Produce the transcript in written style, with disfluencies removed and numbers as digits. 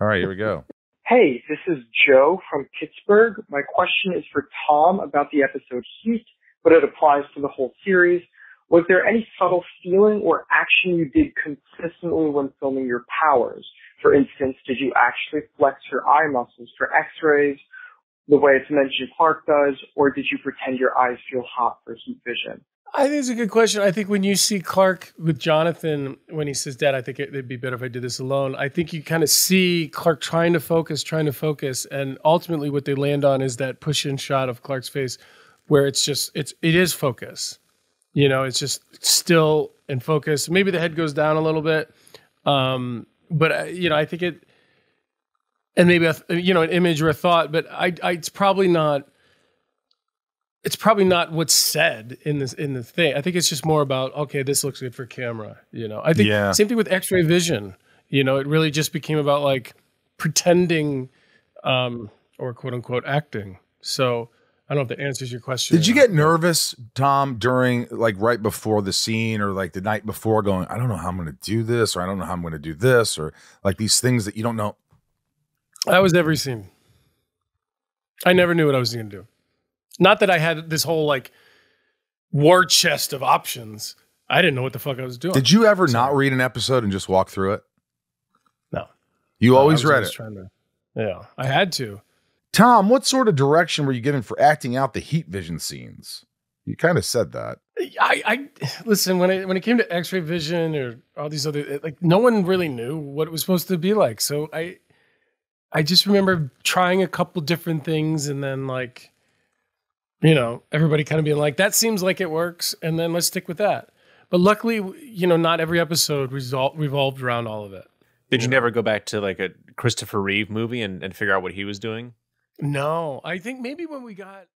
All right, here we go. Hey, this is Joe from Pittsburgh. My question is for Tom about the episode Heat, but it applies to the whole series. Was there any subtle feeling or action you did consistently when filming your powers? For instance, did you actually flex your eye muscles for x-rays the way it's mentioned Clark does, or did you pretend your eyes feel hot for heat vision? I think it's a good question. I think when you see Clark with Jonathan, when he says, Dad, I think it'd be better if I did this alone. I think you kind of see Clark trying to focus. And ultimately what they land on is that push in shot of Clark's face where it is focus. You know, it's just still and focus. Maybe the head goes down a little bit. But you know, I think it, and maybe, an image or a thought, but it's probably not what's said in the thing. I think it's just more about, okay, this looks good for camera. You know, I think same thing with x-ray vision, you know, it really just became about like pretending, or quote unquote acting. So I don't know if that answers your question. Did you get nervous, Tom, during like right before the scene or like the night before going, I don't know how I'm going to do this, or I don't know how I'm going to do this, or like these things that you don't know? That was every scene. I never knew what I was going to do. Not that I had this whole like war chest of options. I didn't know what the fuck I was doing. Did you ever not read an episode and just walk through it? No. You always read it? Yeah, I had to. Tom, what sort of direction were you given for acting out the heat vision scenes? You kind of said that. I listen, when it came to x-ray vision or all these other, like no one really knew what it was supposed to be like. So I just remember trying a couple different things and then like, you know, everybody kind of being like, that seems like it works, and then let's stick with that. But luckily, you know, not every episode revolved around all of it. Did you never go back to like a Christopher Reeve movie and figure out what he was doing? No, I think maybe when we got...